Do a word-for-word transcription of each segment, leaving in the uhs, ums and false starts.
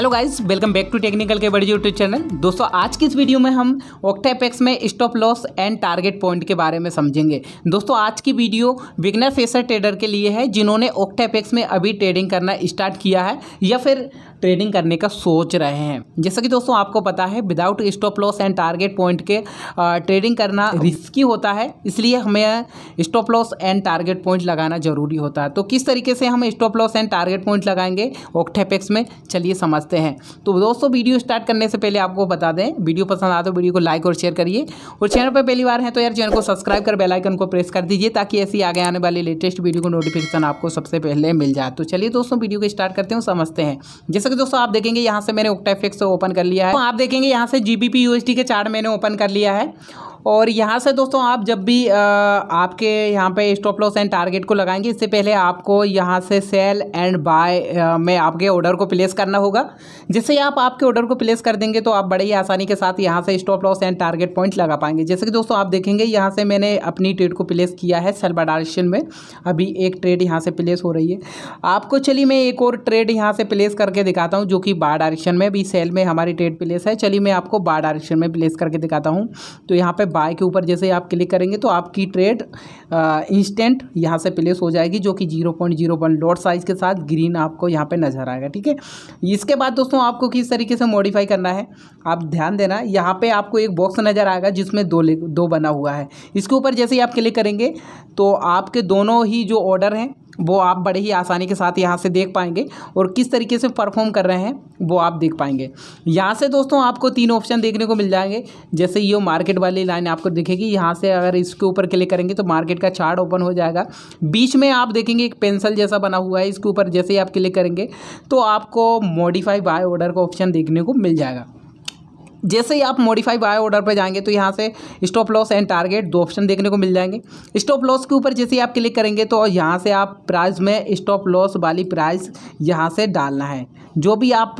Hello guys, welcome back to technical Kewat ji YouTube channel. दोस्तों, आज की इस वीडियो में हम ऑक्टाफैक्स में stop loss and target point के बारे में समझेंगे। दोस्तों, आज की वीडियो बिगनर फेसर ट्रेडर के लिए है जिन्होंने ऑक्टाफैक्स में अभी ट्रेडिंग करना स्टार्ट किया है या फिर ट्रेडिंग करने का सोच रहे हैं। जैसा कि दोस्तों आपको पता है, without stop loss and target point के ट्रेडिंग करना रिस्की होता है, इसलिए हमें stop loss and target point लगाना जरूरी होता है। तो किस तरीके से हम stop loss and target point लगाएंगे ऑक्टाफैक्स में, चलिए समझ हैं। तो दोस्तों, वीडियो स्टार्ट करने से पहले आपको बता दें, वीडियो पसंद आए तो वीडियो को लाइक और शेयर करिए, और चैनल पर पहली बार हैं तो यार चैनल को सब्सक्राइब कर बेल आइकन को प्रेस कर दीजिए ताकि ऐसी आगे आने वाली लेटेस्ट वीडियो को नोटिफिकेशन आपको सबसे पहले मिल जाए। तो चलिए दोस्तों, वीडियो को स्टार्ट करते हैं, समझते हैं। जैसा कि दोस्तों आप देखेंगे, यहाँ से मैंने ऑक्टाफैक्स ओपन कर लिया है। तो आप देखेंगे यहाँ से जीबीपी यूएसडी के चार्ट मैंने ओपन कर लिया है, और यहाँ से दोस्तों आप जब भी आ, आपके यहाँ पे स्टॉप लॉस एंड टारगेट को लगाएंगे, इससे पहले आपको यहाँ से सेल एंड बाय में आपके ऑर्डर को प्लेस करना होगा। जिससे आप आपके ऑर्डर को प्लेस कर देंगे तो आप बड़े ही आसानी के साथ यहाँ से stop loss and target point लगा पाएंगे। जैसे कि दोस्तों आप देखेंगे, यहाँ से मैंने अपनी ट्रेड को प्लेस किया है सेल बाय डायरेक्शन में। अभी एक ट्रेड यहाँ से प्लेस हो रही है आपको। चलिए मैं एक और ट्रेड यहाँ से प्लेस करके दिखाता हूँ, जो कि बाय डायरेक्शन में भी सेल में हमारी ट्रेड प्लेस है। चलिए मैं आपको बाय डायरेक्शन में प्लेस करके दिखाता हूँ। तो यहाँ पर बाय के ऊपर जैसे आप क्लिक करेंगे तो आपकी ट्रेड इंस्टेंट यहाँ से प्लेस हो जाएगी, जो कि zero point zero one lot size के साथ ग्रीन आपको यहाँ पे नजर आएगा। ठीक है, इसके बाद दोस्तों आपको किस तरीके से मॉडिफाई करना है आप ध्यान देना। यहाँ पे आपको एक बॉक्स नजर आएगा जिसमें दो दो बना हुआ है। इसके ऊपर जैसे ही आप क्लिक करेंगे तो आपके दोनों ही जो ऑर्डर हैं वो आप बड़े ही आसानी के साथ यहाँ से देख पाएंगे, और किस तरीके से परफॉर्म कर रहे हैं वो आप देख पाएंगे। यहाँ से दोस्तों आपको तीन ऑप्शन देखने को मिल जाएंगे। जैसे ये मार्केट वाली लाइन आपको दिखेगी, यहाँ से अगर इसके ऊपर क्लिक करेंगे तो मार्केट का चार्ट ओपन हो जाएगा। बीच में आप देखेंगे एक पेंसिल जैसा बना हुआ है, इसके ऊपर जैसे ही आप क्लिक करेंगे तो आपको मॉडिफाई बाय ऑर्डर का ऑप्शन देखने को मिल जाएगा। जैसे ही आप मॉडिफाई बाय ऑर्डर पर जाएंगे तो यहाँ से स्टॉप लॉस एंड टारगेट दो ऑप्शन देखने को मिल जाएंगे। स्टॉप लॉस के ऊपर जैसे ही आप क्लिक करेंगे तो यहाँ से आप प्राइस में स्टॉप लॉस वाली प्राइस यहाँ से डालना है। जो भी आप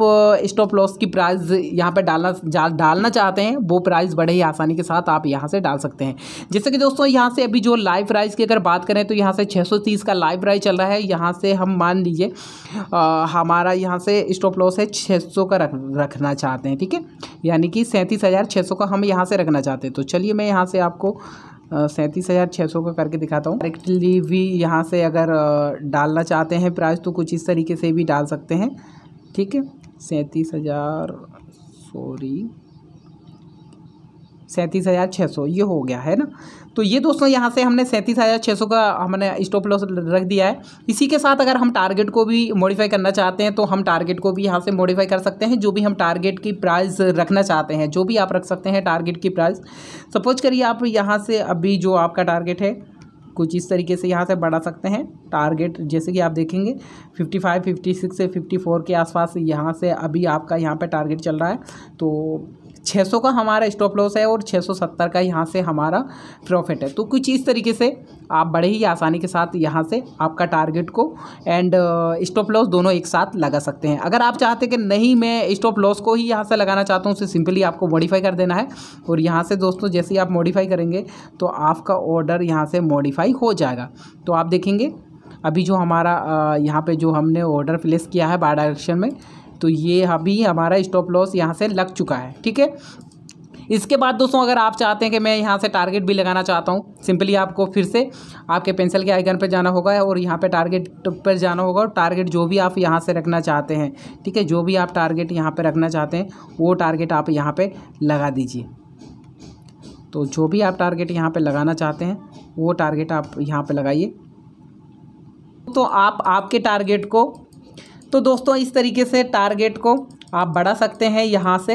स्टॉप लॉस की प्राइस यहाँ पर डालना डालना चाहते हैं वो प्राइस बड़े ही आसानी के साथ आप यहाँ से डाल सकते हैं। जैसे कि दोस्तों यहाँ से अभी जो लाइव प्राइस की अगर बात करें तो यहाँ से छः सौ तीस का लाइव प्राइस चल रहा है। यहाँ से हम मान लीजिए हमारा यहाँ से स्टॉप लॉस है छः सौ का रख रखना चाहते हैं। ठीक है, यानी कि सैंतीस हज़ार छः सौ का हम यहाँ से रखना चाहते हैं। तो चलिए मैं यहाँ से आपको सैंतीस हज़ार छः सौ का करके दिखाता हूँ। डायरेक्टली भी यहाँ से अगर डालना चाहते हैं प्राइस तो कुछ इस तरीके से भी डाल सकते हैं। ठीक है, सैंतीस हज़ार सॉरी सैंतीस हज़ार छः सौ ये हो गया है ना। तो ये दोस्तों यहाँ से हमने सैंतीस हज़ार छः सौ का हमने स्टॉप लॉस रख दिया है। इसी के साथ अगर हम टारगेट को भी मॉडिफाई करना चाहते हैं तो हम टारगेट को भी यहाँ से मॉडिफाई कर सकते हैं। जो भी हम टारगेट की प्राइस रखना चाहते हैं, जो भी आप रख सकते हैं टारगेट की प्राइस। सपोज करिए आप यहाँ से अभी जो आपका टारगेट है कुछ इस तरीके से यहाँ से बढ़ा सकते हैं। टारगेट जैसे कि आप देखेंगे फिफ्टी फाइव, फिफ्टी सिक्स से फिफ्टी फोर के आसपास यहाँ से अभी आपका यहाँ पे टारगेट चल रहा है। तो छः सौ का हमारा स्टॉप लॉस है और छः सौ सत्तर का यहाँ से हमारा प्रॉफिट है। तो कुछ इस तरीके से आप बड़े ही आसानी के साथ यहाँ से आपका टारगेट को एंड स्टॉप लॉस दोनों एक साथ लगा सकते हैं। अगर आप चाहते कि नहीं मैं स्टॉप लॉस को ही यहाँ से लगाना चाहता हूँ, उसे सिंपली आपको मॉडिफाई कर देना है, और यहाँ से दोस्तों जैसे ही आप मॉडिफाई करेंगे तो आपका ऑर्डर यहाँ से मॉडिफाई हो जाएगा। तो आप देखेंगे अभी जो हमारा यहाँ पर जो हमने ऑर्डर प्लेस किया है बाय डायरेक्शन में, तो ये अभी हमारा स्टॉप लॉस यहाँ से लग चुका है। ठीक है, इसके बाद दोस्तों अगर आप चाहते हैं कि मैं यहाँ से टारगेट भी लगाना चाहता हूँ, सिंपली आपको फिर से आपके पेंसिल के आइकन पर जाना होगा और यहाँ पे टारगेट पर जाना होगा, और टारगेट जो भी आप यहाँ से रखना चाहते हैं। ठीक है, जो भी आप टारगेट यहाँ पर रखना चाहते हैं वो टारगेट आप यहाँ पर लगा दीजिए। तो जो भी आप टारगेट यहाँ पर लगाना चाहते हैं वो टारगेट आप यहाँ पर लगाइए। तो आप आपके टारगेट को तो दोस्तों इस तरीके से टारगेट को आप बढ़ा सकते हैं। यहाँ से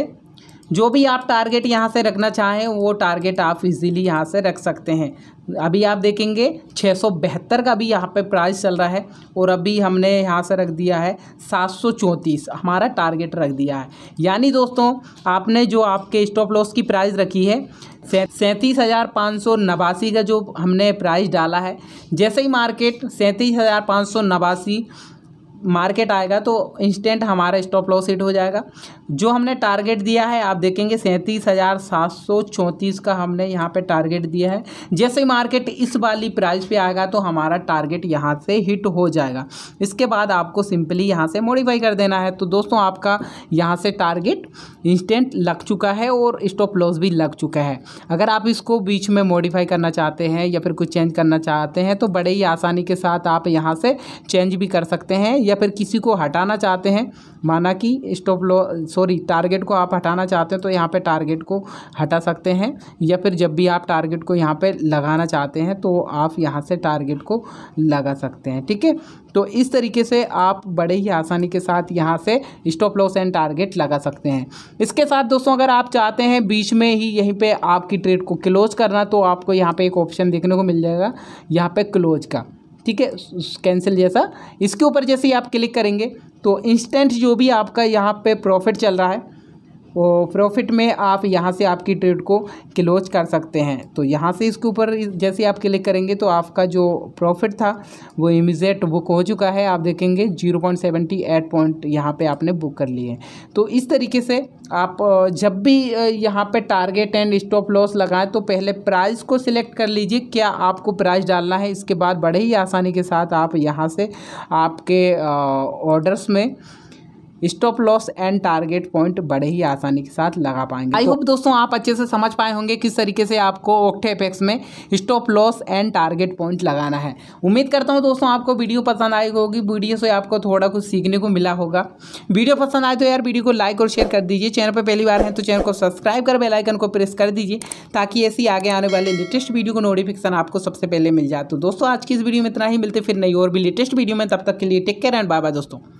जो भी आप टारगेट यहाँ से रखना चाहें वो टारगेट आप इजीली यहाँ से रख सकते हैं। अभी आप देखेंगे छः सौ बहत्तर का भी यहाँ पे प्राइस चल रहा है, और अभी हमने यहाँ से रख दिया है सात सौ चौंतीस हमारा टारगेट रख दिया है। यानी दोस्तों आपने जो आपके स्टॉप लॉस की प्राइस रखी है सैंतीस हज़ार पाँच सौ नवासी का जो हमने प्राइस डाला है, जैसे ही मार्केट सैंतीस हज़ार पाँच सौ नवासी मार्केट आएगा तो इंस्टेंट हमारा स्टॉप लॉस हिट हो जाएगा। जो हमने टारगेट दिया है आप देखेंगे सैंतीस हज़ार सात सौ चौंतीस का हमने यहाँ पे टारगेट दिया है। जैसे मार्केट इस वाली प्राइस पे आएगा तो हमारा टारगेट यहाँ से हिट हो जाएगा। इसके बाद आपको सिंपली यहाँ से मॉडिफाई कर देना है। तो दोस्तों आपका यहाँ से टारगेट इंस्टेंट लग चुका है और स्टॉप लॉस भी लग चुका है। अगर आप इसको बीच में मॉडिफाई करना चाहते हैं या फिर कुछ चेंज करना चाहते हैं तो बड़े ही आसानी के साथ आप यहाँ से चेंज भी कर सकते हैं, या फिर किसी को हटाना चाहते हैं, माना कि स्टॉप लॉस सॉरी टारगेट को आप हटाना चाहते हैं तो यहाँ पे टारगेट को हटा सकते हैं, या फिर जब भी आप टारगेट को यहाँ पे लगाना चाहते हैं तो आप यहाँ से टारगेट को लगा सकते हैं। ठीक है, तो इस तरीके से आप बड़े ही आसानी के साथ यहाँ से स्टॉप लॉस एंड टारगेट लगा सकते हैं। इसके साथ दोस्तों अगर आप चाहते हैं बीच में ही यहीं पे आपकी ट्रेड को क्लोज करना तो आपको यहाँ पे एक ऑप्शन देखने को मिल जाएगा, यहाँ पे क्लोज का, ठीक है, कैंसिल जैसा। इसके ऊपर जैसे ही आप क्लिक करेंगे तो इंस्टेंट जो भी आपका यहाँ पे प्रॉफिट चल रहा है वो प्रॉफिट में आप यहाँ से आपकी ट्रेड को क्लोज कर सकते हैं। तो यहाँ से इसके ऊपर जैसे आप क्लिक करेंगे तो आपका जो प्रॉफिट था वो इमीडिएट बुक हो चुका है। आप देखेंगे zero point seventy eight point यहाँ पर आपने बुक कर लिए। तो इस तरीके से आप जब भी यहाँ पे टारगेट एंड स्टॉप लॉस लगाएं तो पहले प्राइस को सिलेक्ट कर लीजिए, क्या आपको प्राइस डालना है। इसके बाद बड़े ही आसानी के साथ आप यहाँ से आपके ऑर्डर्स में stop loss and target point बड़े ही आसानी के साथ लगा पाएंगे। आई होप दोस्तों आप अच्छे से समझ पाए होंगे किस तरीके से आपको OctaFX में stop loss and target point लगाना है। उम्मीद करता हूं दोस्तों आपको वीडियो पसंद आई होगी, वीडियो से आपको थोड़ा कुछ सीखने को मिला होगा। वीडियो पसंद आए तो यार वीडियो को लाइक और शेयर कर दीजिए। चैनल पर पहली बार हैं तो चैनल को सब्सक्राइब कर बेल आइकन को प्रेस कर दीजिए ताकि ऐसी आगे आने वाले लेटेस्ट वीडियो को नोटिफिकेशन आपको सबसे पहले मिल जाए। तो दोस्तों आज की इस वीडियो में इतना ही, मिलते फिर नई और भी लेटेस्ट वीडियो में, तब तक के लिए take care and bye bye दोस्तों।